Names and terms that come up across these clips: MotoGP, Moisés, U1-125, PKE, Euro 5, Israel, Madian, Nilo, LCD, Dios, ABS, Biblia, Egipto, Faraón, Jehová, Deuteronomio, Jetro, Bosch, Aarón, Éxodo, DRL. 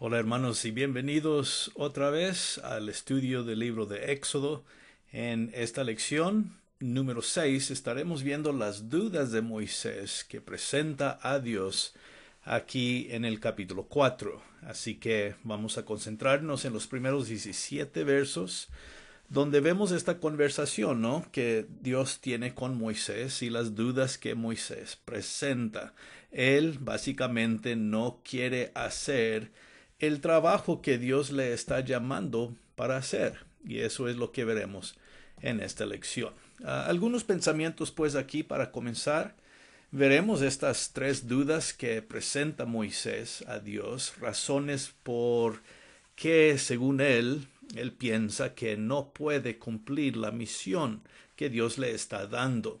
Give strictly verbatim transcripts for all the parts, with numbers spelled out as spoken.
Hola hermanos y bienvenidos otra vez al estudio del libro de Éxodo. En esta lección número seis estaremos viendo las dudas de Moisés que presenta a Dios aquí en el capítulo cuatro. Así que vamos a concentrarnos en los primeros diecisiete versos donde vemos esta conversación, ¿no?, que Dios tiene con Moisés y las dudas que Moisés presenta. Él básicamente no quiere hacer el trabajo que Dios le está llamando para hacer. Y eso es lo que veremos en esta lección. Uh, algunos pensamientos pues aquí para comenzar. Veremos estas tres dudas que presenta Moisés a Dios. Razones por que según él, él piensa que no puede cumplir la misión que Dios le está dando.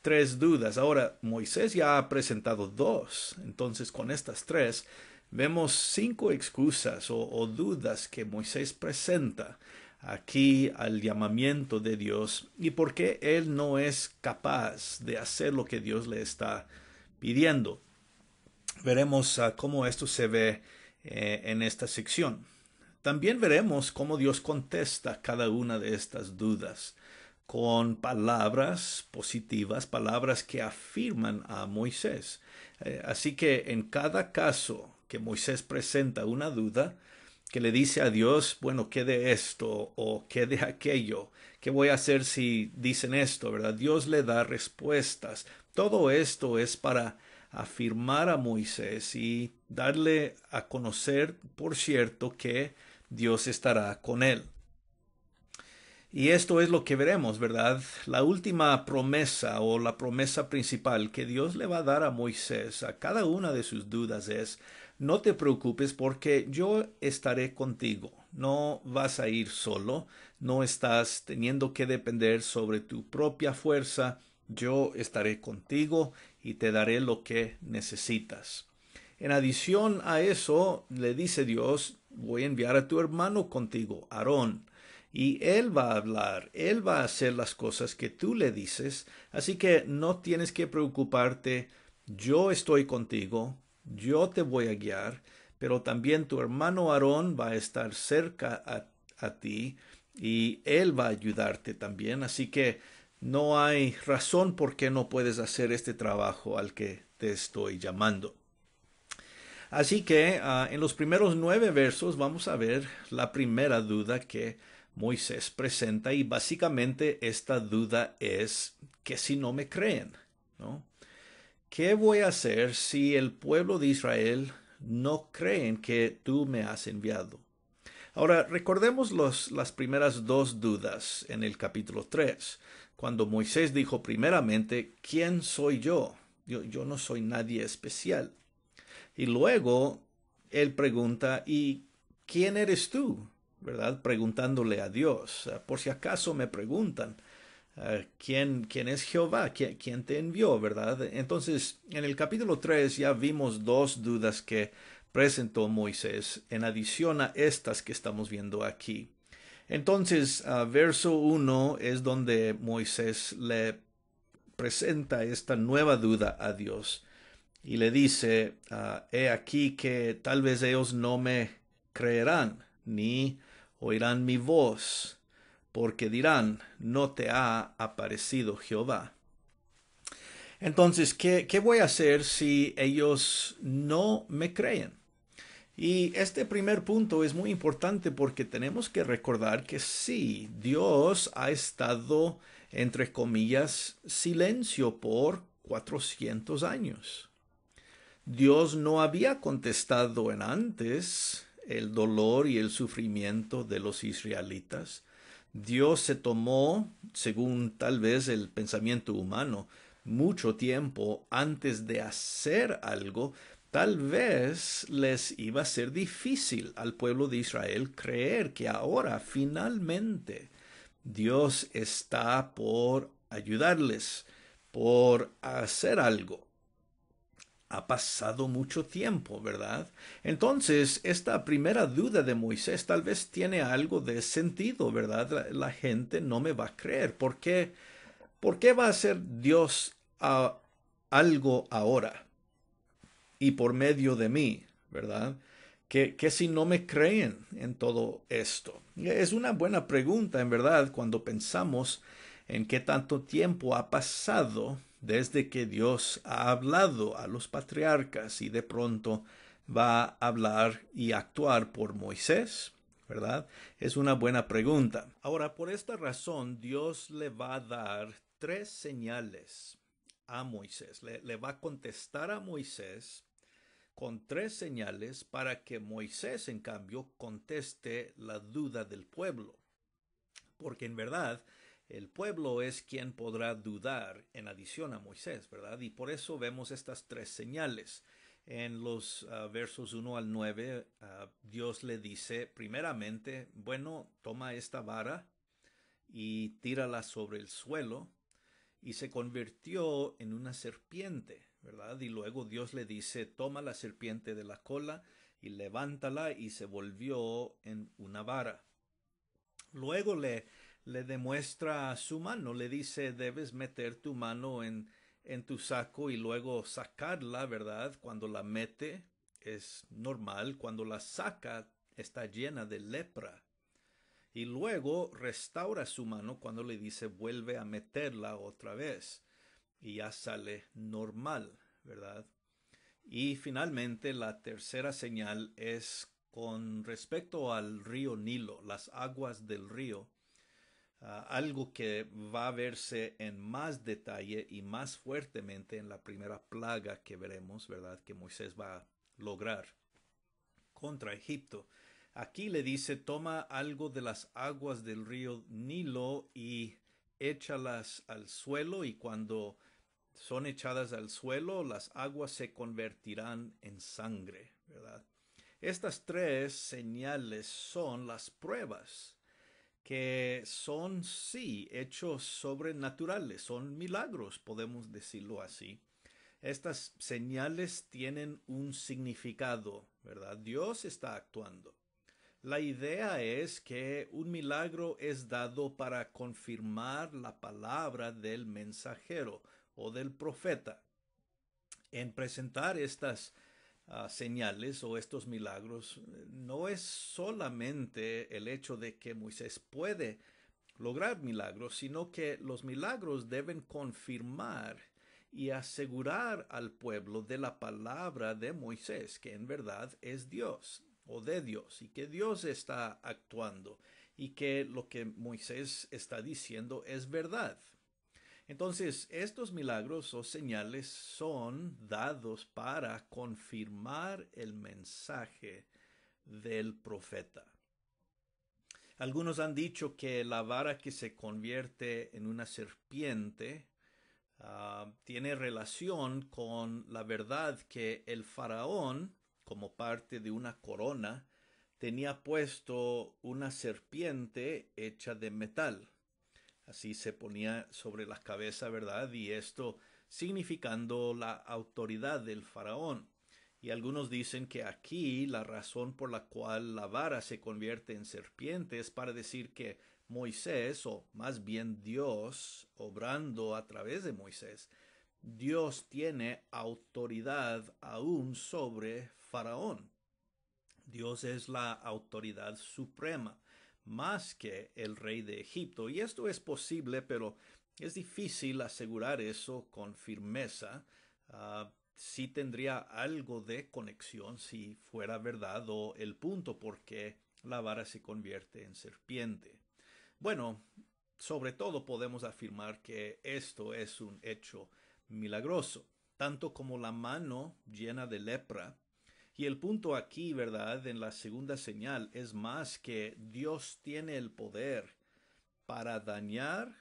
Tres dudas. Ahora, Moisés ya ha presentado dos. Entonces, con estas tres, vemos cinco excusas o, o dudas que Moisés presenta aquí al llamamiento de Dios y por qué él no es capaz de hacer lo que Dios le está pidiendo. Veremos uh, cómo esto se ve eh, en esta sección. También veremos cómo Dios contesta cada una de estas dudas con palabras positivas, palabras que afirman a Moisés. Eh, así que en cada caso que Moisés presenta una duda, que le dice a Dios, bueno, ¿qué de esto o qué de aquello? ¿Qué voy a hacer si dicen esto, verdad? Dios le da respuestas. Todo esto es para afirmar a Moisés y darle a conocer, por cierto, que Dios estará con él. Y esto es lo que veremos, ¿verdad? La última promesa o la promesa principal que Dios le va a dar a Moisés a cada una de sus dudas es: no te preocupes porque yo estaré contigo. No vas a ir solo, no estás teniendo que depender sobre tu propia fuerza. Yo estaré contigo y te daré lo que necesitas. En adición a eso, le dice Dios, voy a enviar a tu hermano contigo, Aarón. Y él va a hablar, él va a hacer las cosas que tú le dices, así que no tienes que preocuparte, yo estoy contigo, yo te voy a guiar, pero también tu hermano Aarón va a estar cerca a, a ti y él va a ayudarte también, así que no hay razón por qué no puedes hacer este trabajo al que te estoy llamando. Así que uh, en los primeros nueve versos vamos a ver la primera duda que Moisés presenta, y básicamente esta duda es que si no me creen, ¿no? ¿Qué voy a hacer si el pueblo de Israel no creen que tú me has enviado? Ahora, recordemos los, las primeras dos dudas en el capítulo tres, cuando Moisés dijo primeramente, ¿quién soy yo? Yo, yo no soy nadie especial. Y luego, él pregunta, ¿y quién eres tú? ¿Verdad? Preguntándole a Dios. Por si acaso me preguntan, ¿quién, quién es Jehová? ¿Quién, quién te envió? ¿Verdad? Entonces, en el capítulo tres ya vimos dos dudas que presentó Moisés, en adición a estas que estamos viendo aquí. Entonces, uh, verso uno es donde Moisés le presenta esta nueva duda a Dios. Y le dice, uh, he aquí que tal vez ellos no me creerán, ni oirán mi voz, porque dirán, no te ha aparecido Jehová. Entonces, ¿qué, qué voy a hacer si ellos no me creen? Y este primer punto es muy importante porque tenemos que recordar que sí, Dios ha estado, entre comillas, silencio por cuatrocientos años. Dios no había contestado en antes el dolor y el sufrimiento de los israelitas. Dios se tomó, según tal vez el pensamiento humano, mucho tiempo antes de hacer algo. Tal vez les iba a ser difícil al pueblo de Israel creer que ahora, finalmente, Dios está por ayudarles, por hacer algo. Ha pasado mucho tiempo, ¿verdad? Entonces, esta primera duda de Moisés tal vez tiene algo de sentido, ¿verdad? La, la gente no me va a creer. ¿Por qué, por qué va a hacer Dios a, algo ahora? Y por medio de mí, ¿verdad? ¿Qué, qué si no me creen en todo esto? Es una buena pregunta, en verdad, cuando pensamos en qué tanto tiempo ha pasado desde que Dios ha hablado a los patriarcas y de pronto va a hablar y actuar por Moisés, ¿verdad? Es una buena pregunta. Ahora, por esta razón, Dios le va a dar tres señales a Moisés. Le, le va a contestar a Moisés con tres señales para que Moisés, en cambio, conteste la duda del pueblo. Porque en verdad, el pueblo es quien podrá dudar en adición a Moisés, ¿verdad? Y por eso vemos estas tres señales. En los uh, versos uno al nueve, uh, Dios le dice, primeramente, bueno, toma esta vara y tírala sobre el suelo, y se convirtió en una serpiente, ¿verdad? Y luego Dios le dice, toma la serpiente de la cola y levántala, y se volvió en una vara. Luego le, le demuestra su mano, le dice, debes meter tu mano en, en tu saco y luego sacarla, ¿verdad? Cuando la mete es normal, cuando la saca está llena de lepra. Y luego restaura su mano cuando le dice, vuelve a meterla otra vez. Y ya sale normal, ¿verdad? Y finalmente la tercera señal es con respecto al río Nilo, las aguas del río. Uh, algo que va a verse en más detalle y más fuertemente en la primera plaga que veremos, ¿verdad? Que Moisés va a lograr contra Egipto. Aquí le dice, toma algo de las aguas del río Nilo y échalas al suelo, y cuando son echadas al suelo, las aguas se convertirán en sangre, ¿verdad? Estas tres señales son las pruebas que son, sí, hechos sobrenaturales, son milagros, podemos decirlo así. Estas señales tienen un significado, ¿verdad? Dios está actuando. La idea es que un milagro es dado para confirmar la palabra del mensajero o del profeta. En presentar estas uh, señales o estos milagros, no es solamente el hecho de que Moisés puede lograr milagros, sino que los milagros deben confirmar y asegurar al pueblo de la palabra de Moisés, que en verdad es Dios. O de Dios, y que Dios está actuando, y que lo que Moisés está diciendo es verdad. Entonces, estos milagros o señales son dados para confirmar el mensaje del profeta. Algunos han dicho que la vara que se convierte en una serpiente uh, tiene relación con la verdad que el faraón, como parte de una corona, tenía puesto una serpiente hecha de metal. Así se ponía sobre la cabeza, ¿verdad? Y esto significando la autoridad del faraón. Y algunos dicen que aquí la razón por la cual la vara se convierte en serpiente es para decir que Moisés, o más bien Dios, obrando a través de Moisés, Dios tiene autoridad aún sobre Faraón. Dios es la autoridad suprema, más que el rey de Egipto. Y esto es posible, pero es difícil asegurar eso con firmeza. Uh, sí tendría algo de conexión si fuera verdad o el punto por qué la vara se convierte en serpiente. Bueno, sobre todo podemos afirmar que esto es un hecho milagroso, tanto como la mano llena de lepra. Y el punto aquí, ¿verdad?, en la segunda señal es más que Dios tiene el poder para dañar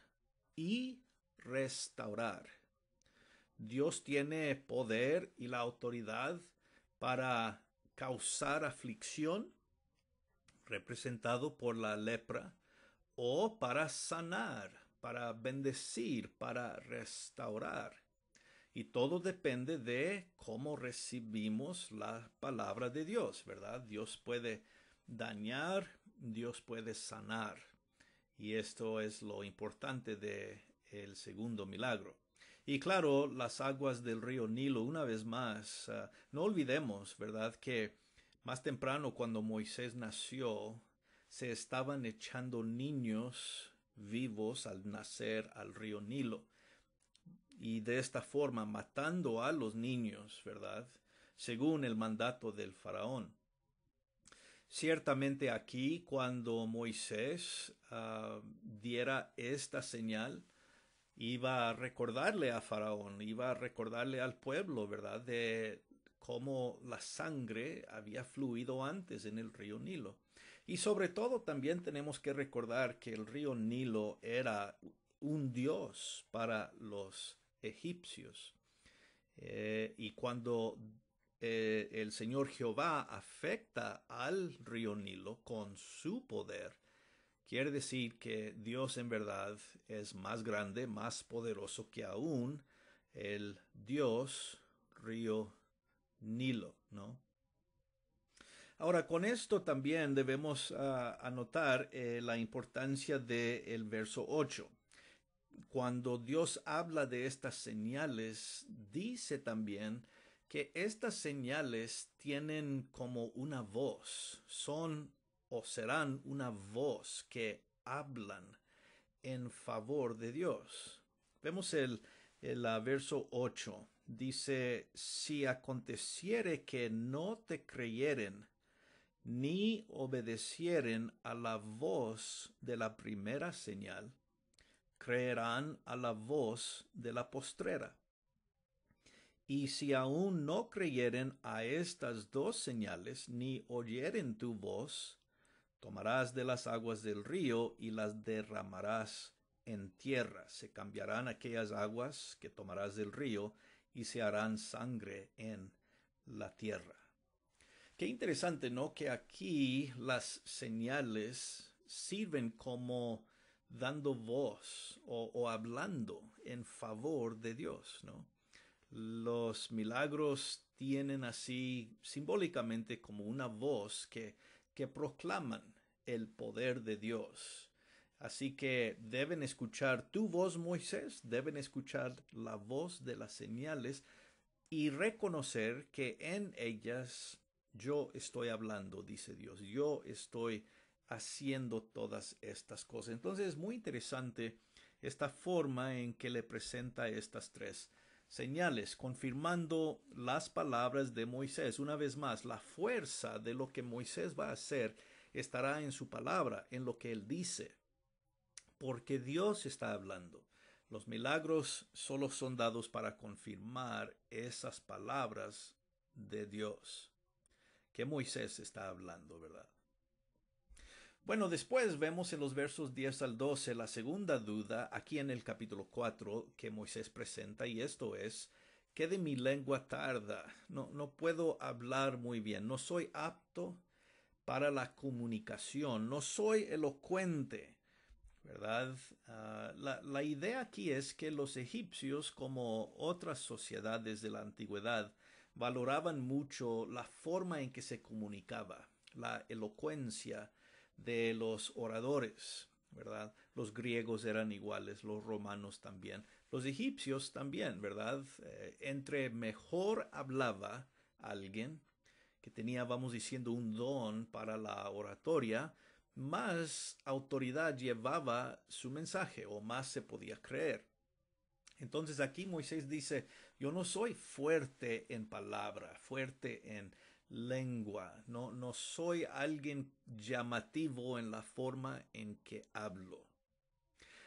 y restaurar. Dios tiene poder y la autoridad para causar aflicción, representado por la lepra, o para sanar, para bendecir, para restaurar. Y todo depende de cómo recibimos la palabra de Dios, ¿verdad? Dios puede dañar, Dios puede sanar. Y esto es lo importante de el segundo milagro. Y claro, las aguas del río Nilo, una vez más, uh, no olvidemos, ¿verdad?, que Más temprano, cuando Moisés nació, se estaban echando niños vivos al nacer al río Nilo. Y de esta forma, matando a los niños, ¿verdad? Según el mandato del faraón. Ciertamente aquí, cuando Moisés uh, diera esta señal, iba a recordarle a Faraón, iba a recordarle al pueblo, ¿verdad? De cómo la sangre había fluido antes en el río Nilo. Y sobre todo también tenemos que recordar que el río Nilo era un dios para los egipcios. Eh, y cuando eh, el Señor Jehová afecta al río Nilo con su poder, quiere decir que Dios en verdad es más grande, más poderoso que aún el dios río Nilo, ¿no? Ahora, con esto también debemos uh, anotar eh, la importancia del verso ocho. Cuando Dios habla de estas señales, dice también que estas señales tienen como una voz, son o serán una voz que hablan en favor de Dios. Vemos el, el uh, verso ocho. Dice, si aconteciere que no te creyeren, ni obedecieren a la voz de la primera señal, creerán a la voz de la postrera. Y si aún no creyeren a estas dos señales, ni oyeren tu voz, tomarás de las aguas del río y las derramarás en tierra. Se cambiarán aquellas aguas que tomarás del río y se harán sangre en la tierra. Qué interesante, ¿no? Que aquí las señales sirven como dando voz o, o hablando en favor de Dios, ¿no? Los milagros tienen así simbólicamente como una voz que, que proclaman el poder de Dios. Así que deben escuchar tu voz, Moisés, deben escuchar la voz de las señales y reconocer que en ellas yo estoy hablando, dice Dios. Yo estoy haciendo todas estas cosas. Entonces es muy interesante esta forma en que le presenta estas tres señales, confirmando las palabras de Moisés. Una vez más, la fuerza de lo que Moisés va a hacer estará en su palabra, en lo que él dice, porque Dios está hablando. Los milagros solo son dados para confirmar esas palabras de Dios, que Moisés está hablando, ¿verdad? Bueno, después vemos en los versos diez al doce la segunda duda, aquí en el capítulo cuatro, que Moisés presenta, y esto es, ¿qué de mi lengua tarda? No, no puedo hablar muy bien, no soy apto para la comunicación, no soy elocuente, ¿verdad? Uh, la, la idea aquí es que los egipcios, como otras sociedades de la antigüedad, valoraban mucho la forma en que se comunicaba, la elocuencia de los oradores, ¿verdad? Los griegos eran iguales, los romanos también, los egipcios también, ¿verdad? Eh, entre mejor hablaba alguien que tenía, vamos diciendo, un don para la oratoria, más autoridad llevaba su mensaje o más se podía creer. Entonces aquí Moisés dice, yo no soy fuerte en palabra, fuerte en lengua, no, no soy alguien llamativo en la forma en que hablo.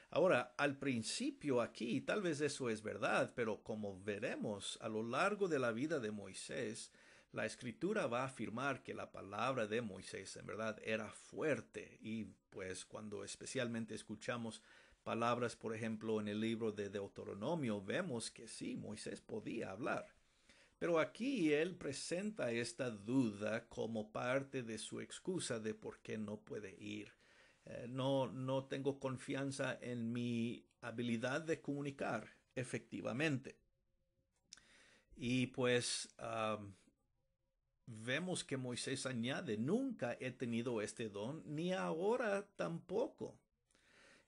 Ahora, al principio aquí, tal vez eso es verdad, pero como veremos a lo largo de la vida de Moisés, la Escritura va a afirmar que la palabra de Moisés en verdad era fuerte. Y pues cuando especialmente escuchamos palabras, por ejemplo, en el libro de Deuteronomio, vemos que sí, Moisés podía hablar. Pero aquí él presenta esta duda como parte de su excusa de por qué no puede ir. Eh, no, no tengo confianza en mi habilidad de comunicar efectivamente. Y pues um, vemos que Moisés añade, nunca he tenido este don, ni ahora tampoco.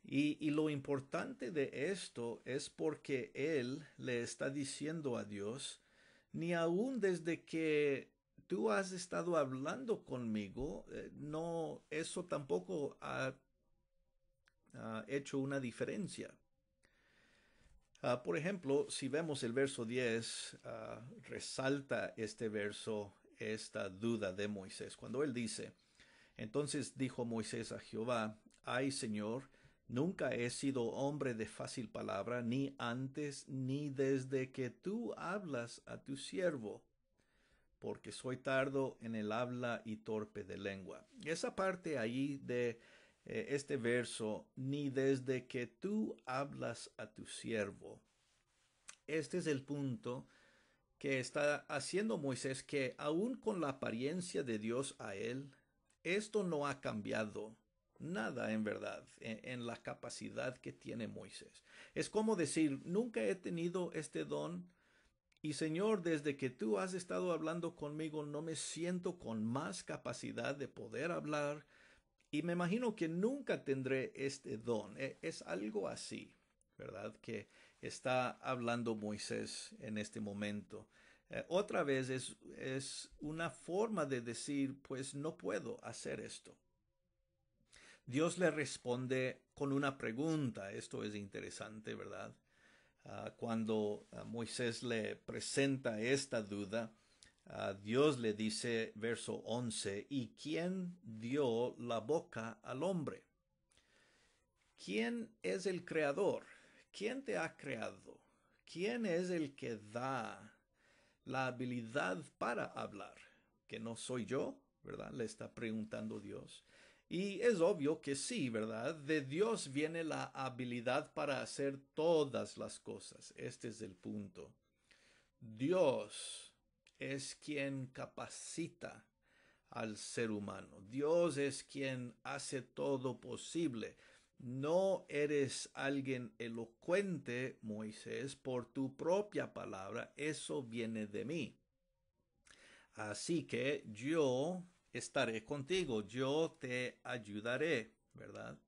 Y, y lo importante de esto es porque él le está diciendo a Dios, ni aún desde que tú has estado hablando conmigo, eh, no, eso tampoco ha, ha hecho una diferencia. Uh, por ejemplo, si vemos el verso diez, uh, resalta este verso, esta duda de Moisés. Cuando él dice, entonces dijo Moisés a Jehová, ay Señor, nunca he sido hombre de fácil palabra, ni antes ni desde que tú hablas a tu siervo, porque soy tardo en el habla y torpe de lengua. Esa parte ahí de eh, este verso, ni desde que tú hablas a tu siervo. Este es el punto que está haciendo Moisés, que aún con la apariencia de Dios a él, esto no ha cambiado nada en verdad, en, en la capacidad que tiene Moisés. Es como decir, nunca he tenido este don y Señor, desde que tú has estado hablando conmigo, no me siento con más capacidad de poder hablar y me imagino que nunca tendré este don. Es, es algo así, ¿verdad? Que está hablando Moisés en este momento. Eh, otra vez es, es una forma de decir, pues no puedo hacer esto. Dios le responde con una pregunta. Esto es interesante, ¿verdad? Uh, cuando uh, Moisés le presenta esta duda, uh, Dios le dice, verso once, ¿y quién dio la boca al hombre? ¿Quién es el creador? ¿Quién te ha creado? ¿Quién es el que da la habilidad para hablar? Que no soy yo, ¿verdad? Le está preguntando Dios. Y es obvio que sí, ¿verdad? De Dios viene la habilidad para hacer todas las cosas. Este es el punto. Dios es quien capacita al ser humano. Dios es quien hace todo posible. No eres alguien elocuente, Moisés, por tu propia palabra. Eso viene de mí. Así que yo estaré contigo, yo te ayudaré, ¿verdad?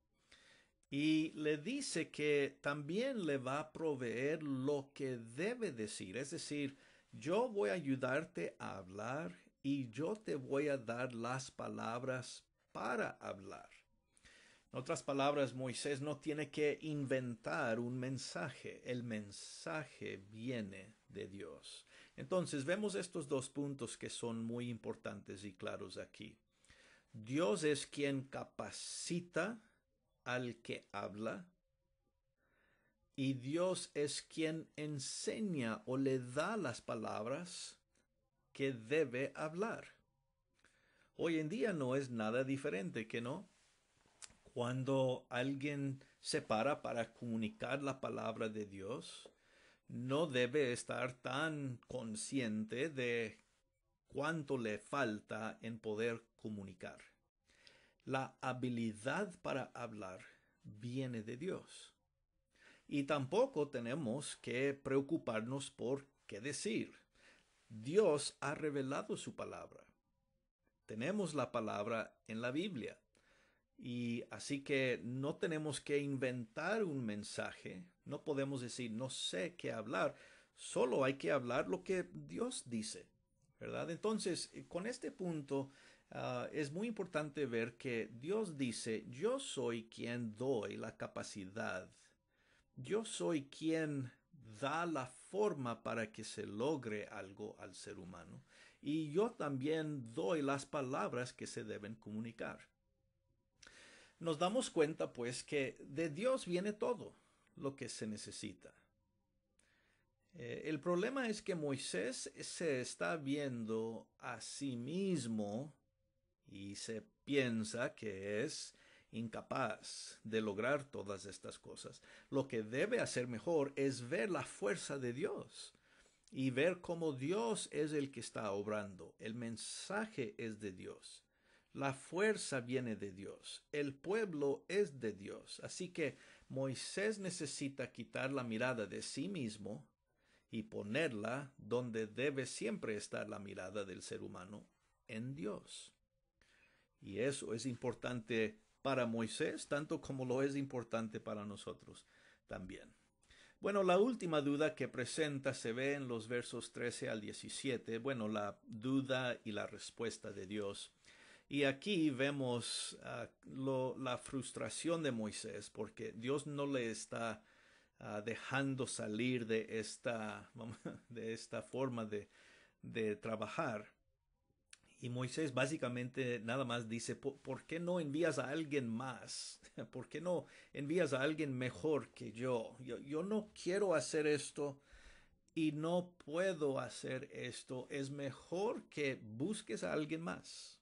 Y le dice que también le va a proveer lo que debe decir. Es decir, yo voy a ayudarte a hablar y yo te voy a dar las palabras para hablar. En otras palabras, Moisés no tiene que inventar un mensaje. El mensaje viene de Dios. Entonces, vemos estos dos puntos que son muy importantes y claros aquí. Dios es quien capacita al que habla. Y Dios es quien enseña o le da las palabras que debe hablar. Hoy en día no es nada diferente, ¿que no? Cuando alguien se para para comunicar la palabra de Dios, no debe estar tan consciente de cuánto le falta en poder comunicar. La habilidad para hablar viene de Dios. Y tampoco tenemos que preocuparnos por qué decir. Dios ha revelado su palabra. Tenemos la palabra en la Biblia. Y así que no tenemos que inventar un mensaje. No podemos decir, no sé qué hablar. Solo hay que hablar lo que Dios dice, ¿verdad? Entonces, con este punto, uh, es muy importante ver que Dios dice, yo soy quien doy la capacidad. Yo soy quien da la forma para que se logre algo al ser humano. Y yo también doy las palabras que se deben comunicar. Nos damos cuenta, pues, que de Dios viene todo lo que se necesita. Eh, el problema es que Moisés se está viendo a sí mismo y se piensa que es incapaz de lograr todas estas cosas. Lo que debe hacer mejor es ver la fuerza de Dios y ver cómo Dios es el que está obrando. El mensaje es de Dios. La fuerza viene de Dios. El pueblo es de Dios. Así que Moisés necesita quitar la mirada de sí mismo y ponerla donde debe siempre estar la mirada del ser humano, en Dios. Y eso es importante para Moisés, tanto como lo es importante para nosotros también. Bueno, la última duda que presenta se ve en los versos trece al diecisiete, bueno, la duda y la respuesta de Dios. Y aquí vemos uh, lo, la frustración de Moisés, porque Dios no le está uh, dejando salir de esta, de esta forma de, de trabajar. Y Moisés básicamente nada más dice, ¿por qué no envías a alguien más? ¿Por qué no envías a alguien mejor que yo? Yo, yo no quiero hacer esto y no puedo hacer esto. Es mejor que busques a alguien más.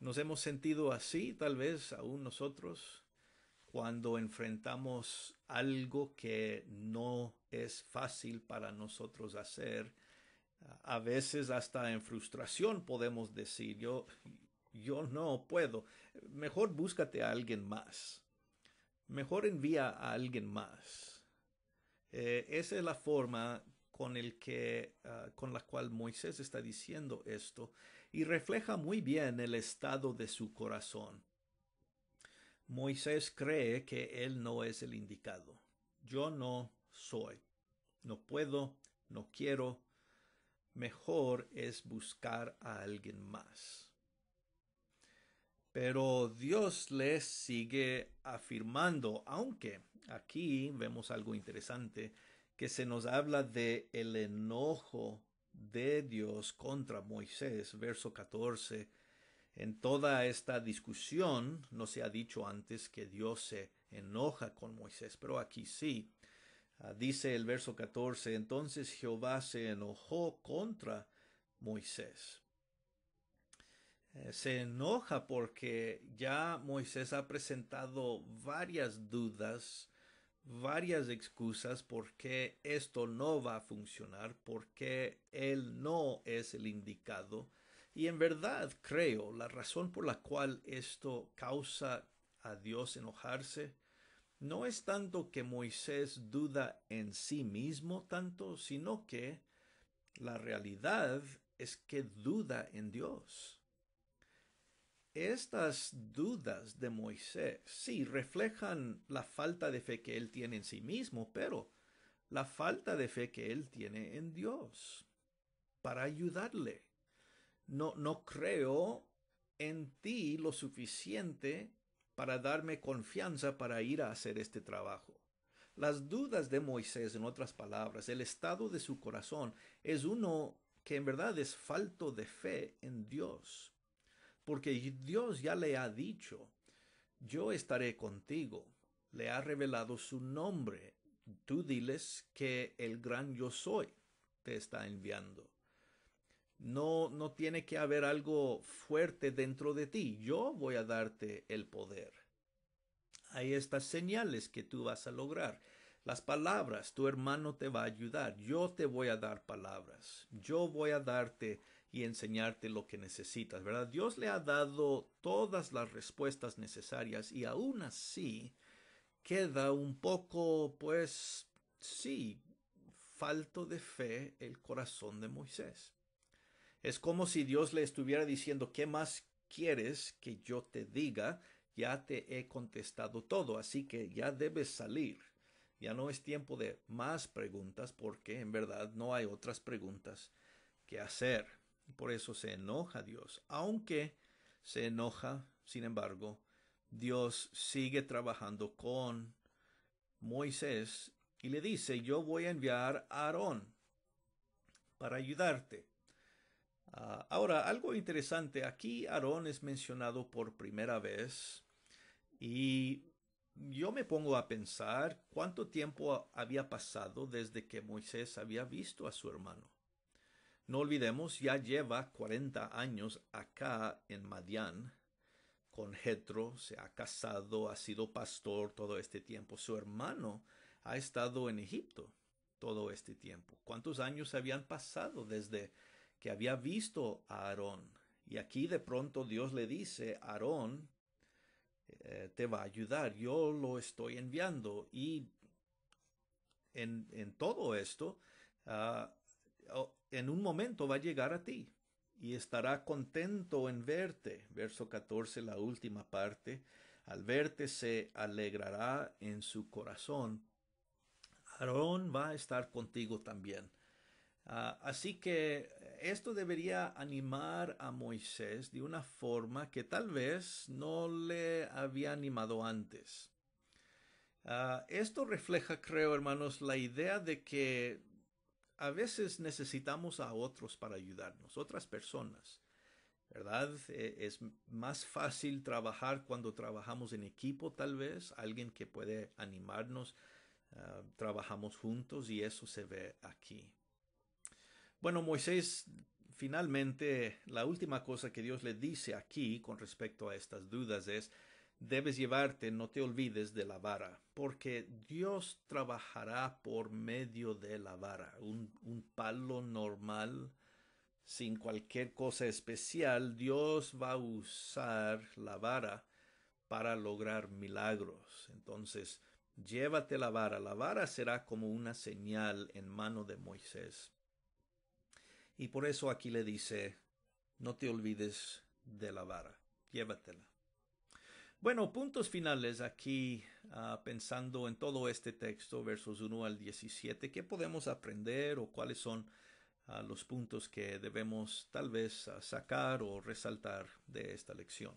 Nos hemos sentido así, tal vez aún nosotros, cuando enfrentamos algo que no es fácil para nosotros hacer. A veces hasta en frustración podemos decir, yo, yo no puedo. Mejor búscate a alguien más. Mejor envía a alguien más. Eh, esa es la forma con, el que, uh, con la cual Moisés está diciendo esto. Y refleja muy bien el estado de su corazón. Moisés cree que él no es el indicado. Yo no soy. No puedo, no quiero. Mejor es buscar a alguien más. Pero Dios les sigue afirmando, aunque aquí vemos algo interesante, que se nos habla de el enojo de Dios contra Moisés, verso catorce. En toda esta discusión no se ha dicho antes que Dios se enoja con Moisés, pero aquí sí. Dice el verso catorce, entonces Jehová se enojó contra Moisés. Se enoja porque ya Moisés ha presentado varias dudas, varias excusas por qué esto no va a funcionar, por qué él no es el indicado. Y en verdad creo la razón por la cual esto causa a Dios enojarse no es tanto que Moisés duda en sí mismo tanto, sino que la realidad es que duda en Dios. Estas dudas de Moisés, sí, reflejan la falta de fe que él tiene en sí mismo, pero la falta de fe que él tiene en Dios para ayudarle. No, no creo en ti lo suficiente para darme confianza para ir a hacer este trabajo. Las dudas de Moisés, en otras palabras, el estado de su corazón, es uno que en verdad es falto de fe en Dios. Porque Dios ya le ha dicho, yo estaré contigo. Le ha revelado su nombre. Tú diles que el gran yo soy te está enviando. No, no tiene que haber algo fuerte dentro de ti. Yo voy a darte el poder. Hay estas señales que tú vas a lograr. Las palabras, tu hermano te va a ayudar. Yo te voy a dar palabras. Yo voy a darte y enseñarte lo que necesitas, ¿verdad? Dios le ha dado todas las respuestas necesarias y aún así queda un poco, pues, sí, falto de fe el corazón de Moisés. Es como si Dios le estuviera diciendo, ¿qué más quieres que yo te diga? Ya te he contestado todo, así que ya debes salir. Ya no es tiempo de más preguntas porque en verdad no hay otras preguntas que hacer. Por eso se enoja Dios. Aunque se enoja, sin embargo, Dios sigue trabajando con Moisés y le dice, yo voy a enviar a Aarón para ayudarte. Uh, ahora, algo interesante, aquí Aarón es mencionado por primera vez y yo me pongo a pensar cuánto tiempo había pasado desde que Moisés había visto a su hermano. No olvidemos, ya lleva cuarenta años acá en Madian con Jetro, se ha casado, ha sido pastor todo este tiempo. Su hermano ha estado en Egipto todo este tiempo. ¿Cuántos años habían pasado desde que había visto a Aarón? Y aquí de pronto Dios le dice, Aarón eh, te va a ayudar, yo lo estoy enviando. Y en, en todo esto, uh, en un momento va a llegar a ti y estará contento en verte. Verso catorce, la última parte, al verte se alegrará en su corazón Aarón va a estar contigo también. Uh, así que esto debería animar a Moisés de una forma que tal vez no le había animado antes. Uh, esto refleja, creo, hermanos, la idea de que a veces necesitamos a otros para ayudarnos, otras personas, ¿verdad? Es más fácil trabajar cuando trabajamos en equipo, tal vez, alguien que puede animarnos. Uh, trabajamos juntos y eso se ve aquí. Bueno, Moisés, finalmente, la última cosa que Dios le dice aquí con respecto a estas dudas es, debes llevarte, no te olvides de la vara, porque Dios trabajará por medio de la vara. Un, un palo normal, sin cualquier cosa especial, Dios va a usar la vara para lograr milagros. Entonces, llévate la vara. La vara será como una señal en mano de Moisés. Y por eso aquí le dice, no te olvides de la vara, llévatela. Bueno, puntos finales aquí, uh, pensando en todo este texto, versos uno al diecisiete, ¿qué podemos aprender o cuáles son uh, los puntos que debemos tal vez uh, sacar o resaltar de esta lección?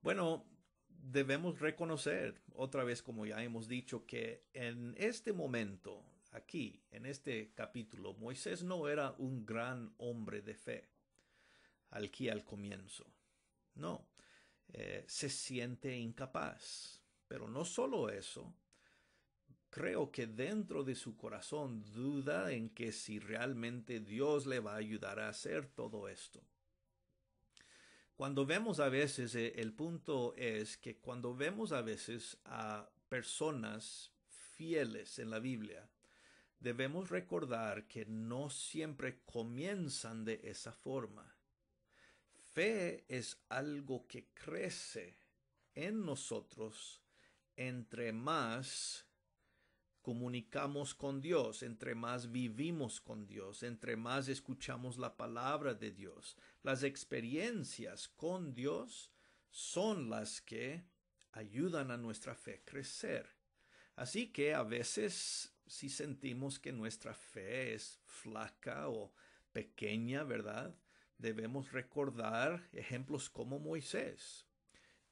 Bueno, debemos reconocer, otra vez como ya hemos dicho, que en este momento, aquí, en este capítulo, Moisés no era un gran hombre de fe, aquí al comienzo. No, eh, se siente incapaz. Pero no solo eso, creo que dentro de su corazón duda en que si realmente Dios le va a ayudar a hacer todo esto. Cuando vemos a veces, eh, el punto es que cuando vemos a veces a personas fieles en la Biblia, debemos recordar que no siempre comienzan de esa forma. Fe es algo que crece en nosotros entre más comunicamos con Dios, entre más vivimos con Dios, entre más escuchamos la palabra de Dios. Las experiencias con Dios son las que ayudan a nuestra fe a crecer. Así que a veces, si sentimos que nuestra fe es flaca o pequeña, ¿verdad? Debemos recordar ejemplos como Moisés,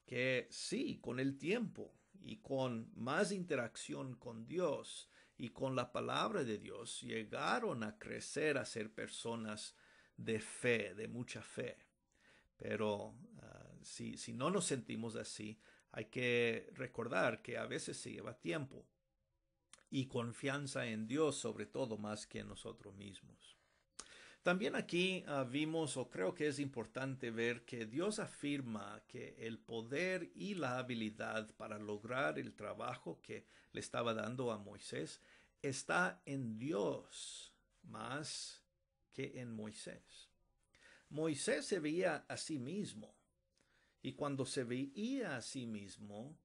que sí, con el tiempo y con más interacción con Dios y con la palabra de Dios, llegaron a crecer a ser personas de fe, de mucha fe. Pero uh, si, si no nos sentimos así, hay que recordar que a veces se lleva tiempo y confianza en Dios, sobre todo más que en nosotros mismos. También aquí uh, vimos, o creo que es importante ver, que Dios afirma que el poder y la habilidad para lograr el trabajo que le estaba dando a Moisés está en Dios más que en Moisés. Moisés se veía a sí mismo, y cuando se veía a sí mismo,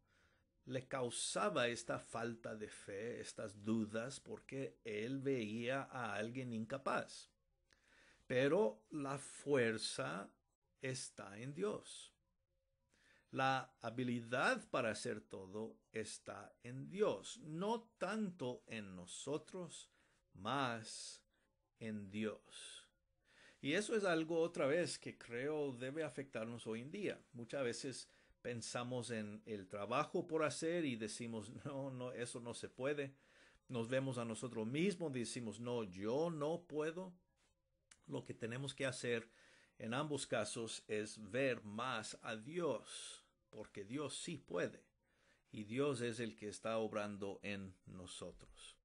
le causaba esta falta de fe, estas dudas, porque él veía a alguien incapaz. Pero la fuerza está en Dios. La habilidad para hacer todo está en Dios, no tanto en nosotros, más en Dios. Y eso es algo, otra vez, que creo debe afectarnos hoy en día. Muchas veces pensamos en el trabajo por hacer y decimos, no, no, eso no se puede. Nos vemos a nosotros mismos y decimos, no, yo no puedo. Lo que tenemos que hacer en ambos casos es ver más a Dios, porque Dios sí puede. Y Dios es el que está obrando en nosotros.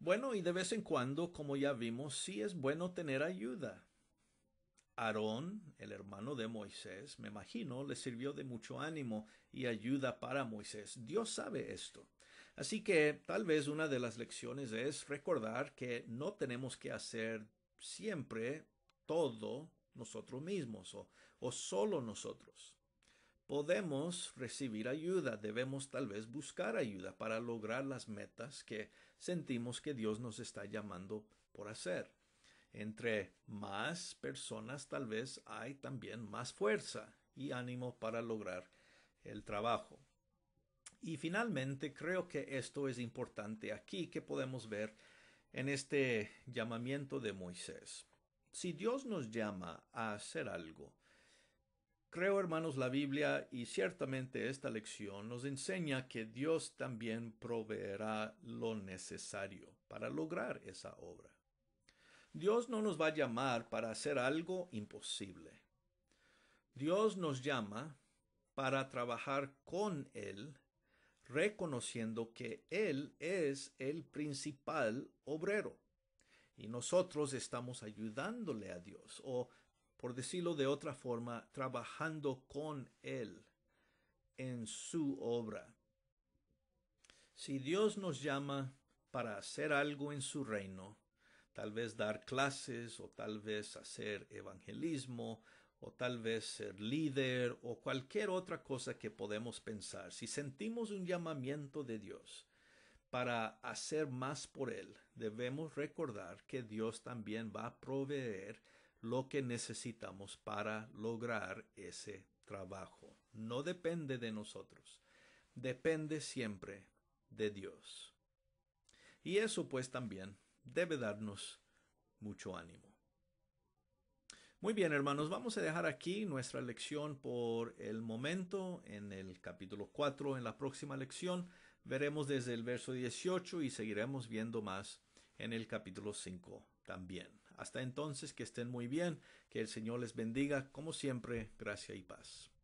Bueno, y de vez en cuando, como ya vimos, sí es bueno tener ayuda. Aarón, el hermano de Moisés, me imagino, le sirvió de mucho ánimo y ayuda para Moisés. Dios sabe esto. Así que tal vez una de las lecciones es recordar que no tenemos que hacer siempre todo nosotros mismos o, o solo nosotros. Podemos recibir ayuda. Debemos tal vez buscar ayuda para lograr las metas que sentimos que Dios nos está llamando por hacer. Entre más personas tal vez hay también más fuerza y ánimo para lograr el trabajo. Y finalmente, creo que esto es importante aquí que podemos ver en este llamamiento de Moisés. Si Dios nos llama a hacer algo, creo, hermanos, la Biblia y ciertamente esta lección nos enseña que Dios también proveerá lo necesario para lograr esa obra. Dios no nos va a llamar para hacer algo imposible. Dios nos llama para trabajar con Él, reconociendo que Él es el principal obrero y nosotros estamos ayudándole a Dios, o por decirlo de otra forma, trabajando con Él en su obra. Si Dios nos llama para hacer algo en su reino, tal vez dar clases o tal vez hacer evangelismo, o tal vez ser líder o cualquier otra cosa que podemos pensar. Si sentimos un llamamiento de Dios para hacer más por Él, debemos recordar que Dios también va a proveer lo que necesitamos para lograr ese trabajo. No depende de nosotros, depende siempre de Dios. Y eso pues también debe darnos mucho ánimo. Muy bien, hermanos, vamos a dejar aquí nuestra lección por el momento en el capítulo cuatro. En la próxima lección veremos desde el verso dieciocho y seguiremos viendo más en el capítulo cinco también. Hasta entonces, que estén muy bien, que el Señor les bendiga, como siempre, gracia y paz.